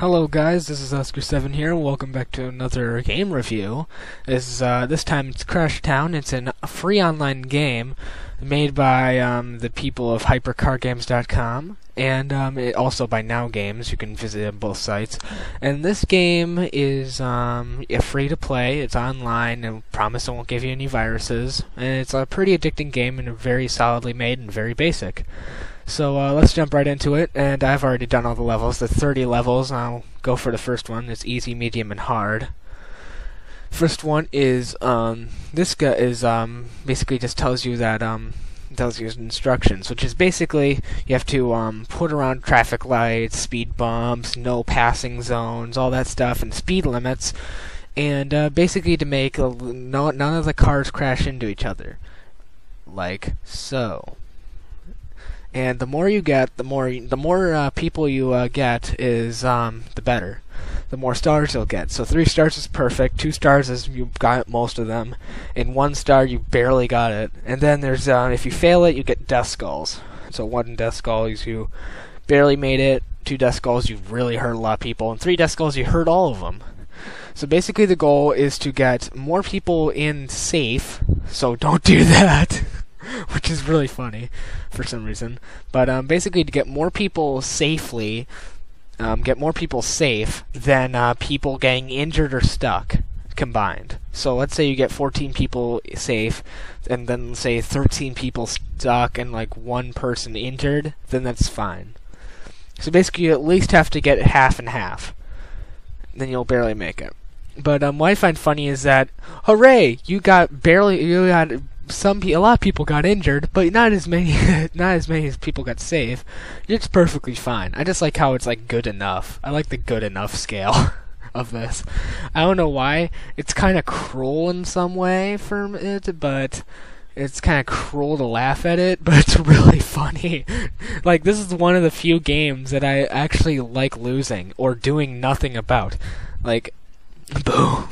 Hello guys, this is Oscar7 here, and welcome back to another game review. This time it's Crash Town. It's a free online game made by the people of HyperCarGames.com, and also by NowGames. You can visit both sites. And this game is free to play. It's online, and I promise it won't give you any viruses. And it's a pretty addicting game, and very solidly made and very basic. So let's jump right into it, and I've already done all the levels, the 30 levels. I'll go for the first one. It's easy, medium, and hard. First one is this guy is basically just tells you that tells you instructions, which is basically you have to put around traffic lights, speed bumps, no passing zones, all that stuff, and speed limits, and basically to make none of the cars crash into each other, like so. And the more you get, the more people you get is the better. The more stars you'll get. So 3 stars is perfect. 2 stars is you got most of them, and 1 star you barely got it. And then there's if you fail it, you get death skulls. So 1 death skull is you barely made it. 2 death skulls you really hurt a lot of people, and 3 death skulls you hurt all of them. So basically the goal is to get more people in safe. So don't do that. Which is really funny for some reason. But basically to get more people safely, get more people safe than people getting injured or stuck combined. So let's say you get 14 people safe, and then say 13 people stuck and like 1 person injured, then that's fine. So basically you at least have to get half and half. Then you'll barely make it. But what I find funny is that, hooray, a lot of people got injured, but not as many as people got safe. It's perfectly fine. I just like how it's like good enough. I like the good enough scale of this. I don't know why. It's kind of cruel in some way for it, but it's kind of cruel to laugh at it, but it's really funny. Like, this is one of the few games that I actually like losing or doing nothing about. Like, boom.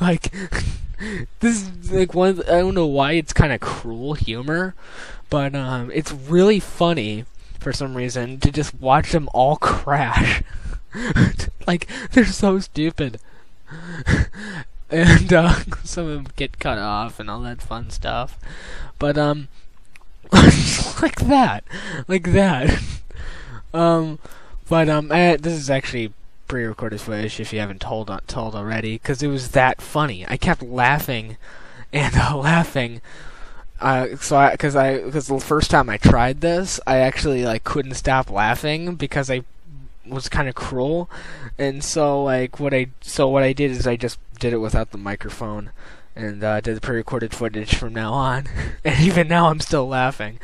Like, this is like I don't know why it's kind of cruel humor, but it's really funny for some reason to just watch them all crash. Like, they're so stupid. And some of them get cut off and all that fun stuff. But like that. This is actually pre-recorded footage, if you haven't told already, because it was that funny. I kept laughing and laughing. Because the first time I tried this, I actually like couldn't stop laughing because I was kind of cruel, and so like what I did is I just did it without the microphone and did the pre-recorded footage from now on. And even now I'm still laughing.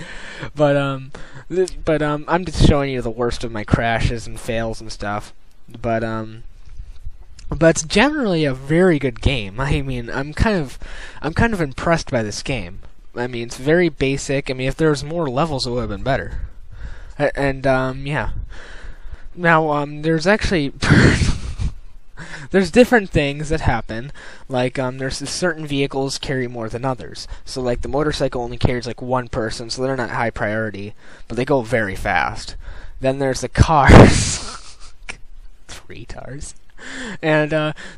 But I'm just showing you the worst of my crashes and fails and stuff. But it's generally a very good game. I mean, I'm kind of impressed by this game. I mean, it's very basic. I mean, if there was more levels, it would have been better. And yeah. Now there's actually there's different things that happen. Like there's certain vehicles carry more than others. So like the motorcycle only carries like 1 person, so they're not high priority, but they go very fast. Then there's the cars. Retards. And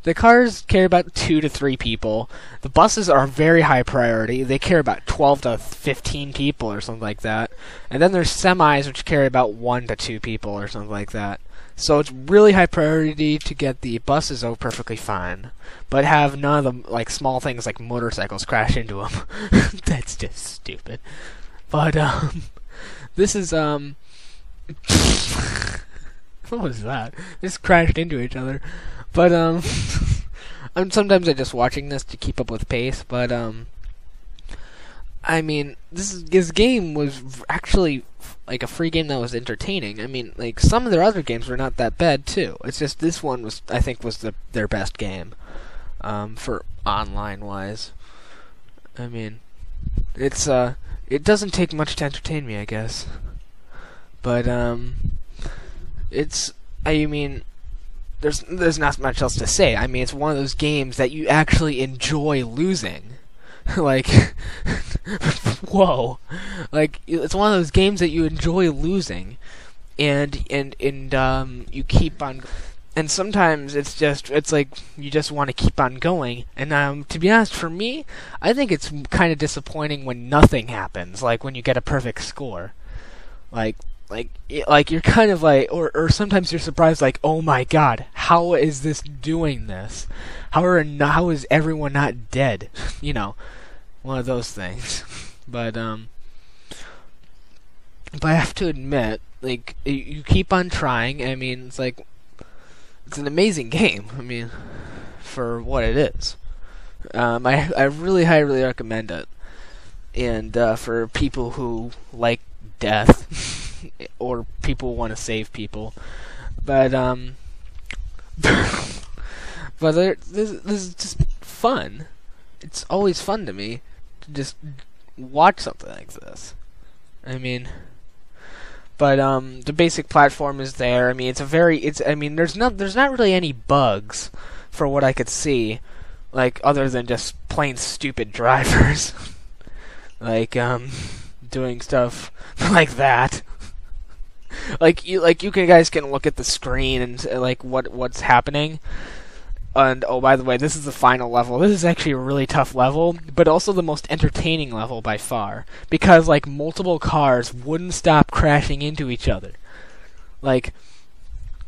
the cars carry about 2 to 3 people. The buses are very high priority. They carry about 12 to 15 people or something like that. And then there's semis, which carry about 1 to 2 people or something like that. So it's really high priority to get the buses out perfectly fine, but have none of the like small things like motorcycles crash into them. That's just stupid. But this is what was that? They just crashed into each other. But, sometimes I'm just watching this to keep up with pace, but, I mean, this game was actually, like, a free game that was entertaining. I mean, like, some of their other games were not that bad, too. It's just this one was, I think, their best game, for online-wise. I mean, it's, it doesn't take much to entertain me, I guess. But, I mean, there's not much else to say. I mean, it's one of those games that you actually enjoy losing. Like, whoa. Like, it's one of those games that you enjoy losing, and you keep on And sometimes it's like you just want to keep on going. And to be honest, for me, I think it's kind of disappointing when nothing happens, like when you get a perfect score. Like you're kind of like, or sometimes you're surprised, like, oh my god, how is this doing this? How is everyone not dead? You know, one of those things. But I have to admit, like, you keep on trying. I mean, it's like, it's an amazing game. I mean, for what it is, I really highly recommend it. And for people who like death, or people want to save people, but this is just fun. It's always fun to me to just watch something like this. I mean, but the basic platform is there. I mean, there's not really any bugs, for what I could see, like, other than just plain stupid drivers, like doing stuff like that. You guys can look at the screen and like what's happening. And oh, by the way, this is the final level. This is actually a really tough level, but also the most entertaining level by far, because like multiple cars wouldn't stop crashing into each other. Like,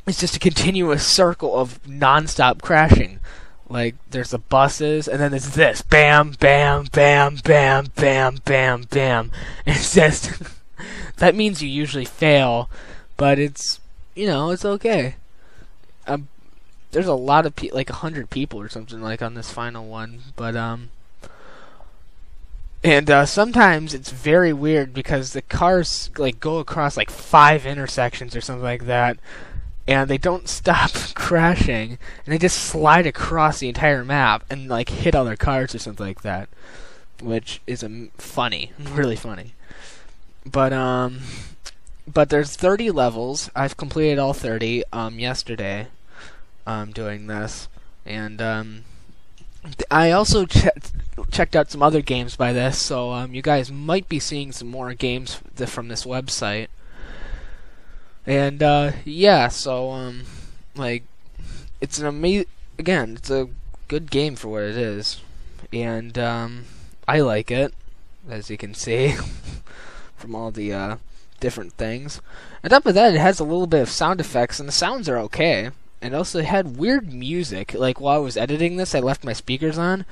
it's just a continuous circle of non-stop crashing. Like, there's the buses, and then there's this. Bam, bam, bam, bam, bam, bam, bam. And it's just... that means you usually fail, but it's... you know, it's okay. There's a lot of people, like 100 people or something, like, on this final one, but, And sometimes it's very weird, because the cars, like, go across, like, 5 intersections or something like that, and they don't stop crashing, and they just slide across the entire map and, like, hit other cars or something like that, which is funny, really funny. But there's 30 levels. I've completed all 30 yesterday, doing this, and I also checked out some other games by this, so you guys might be seeing some more games from this website. And yeah, so like, it's an again, it's a good game for what it is, and I like it, as you can see from all the different things. On top of that, it has a little bit of sound effects, and the sounds are okay. And also, it had weird music. Like, while I was editing this, I left my speakers on,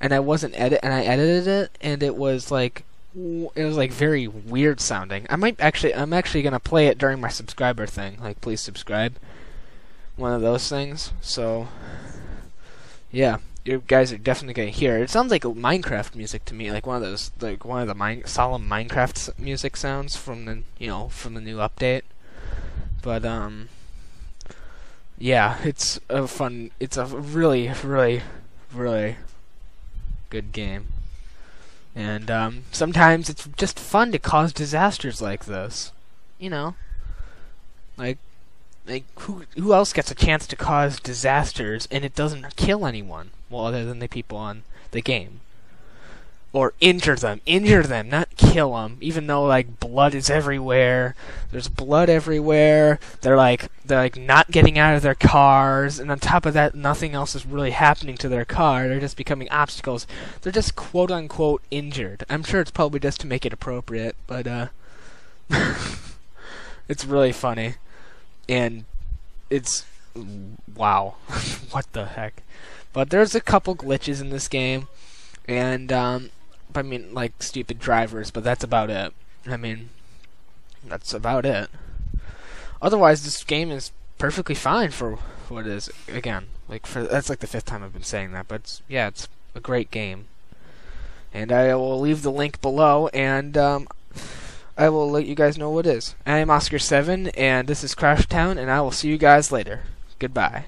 and I edited it, and it was like very weird sounding. I'm actually gonna play it during my subscriber thing, like, please subscribe, one of those things. So yeah, you guys are definitely gonna hear it. It sounds like Minecraft music to me, like one of the solemn Minecraft music sounds from the, you know, from the new update. But yeah, it's a really, really, really good game. And sometimes it's just fun to cause disasters like this, you know. Like who else gets a chance to cause disasters and it doesn't kill anyone? Well, other than the people on the game, or injure them, not kill them. Even though, like, blood is everywhere, there's blood everywhere. They're like not getting out of their cars, and on top of that, nothing else is really happening to their car. They're just becoming obstacles. They're just quote unquote injured. I'm sure it's probably just to make it appropriate, but it's really funny, and it's wow, what the heck. But there's a couple glitches in this game, and I mean, like, stupid drivers, but that's about it. I mean, that's about it. Otherwise, this game is perfectly fine for what it is. Again, like, that's like the 5th time I've been saying that, but yeah, it's a great game. And I will leave the link below, and I will let you guys know what it is. I am Oscar7, and this is Crash Town, and I will see you guys later. Goodbye.